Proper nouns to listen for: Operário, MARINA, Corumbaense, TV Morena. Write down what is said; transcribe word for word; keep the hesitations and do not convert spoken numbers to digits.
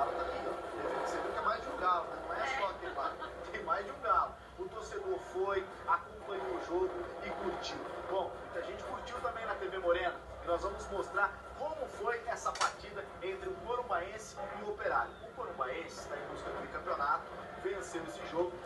galo na vida. Você fica mais de um galo, né? Não é só aquele lá. Tem mais de um galo. O torcedor foi, acompanhou o jogo e curtiu. Bom, muita gente curtiu também na T V Morena. E nós vamos mostrar como foi essa partida entre o Corumbaense e o Operário. O Corumbaense está em busca do campeonato, venceu esse jogo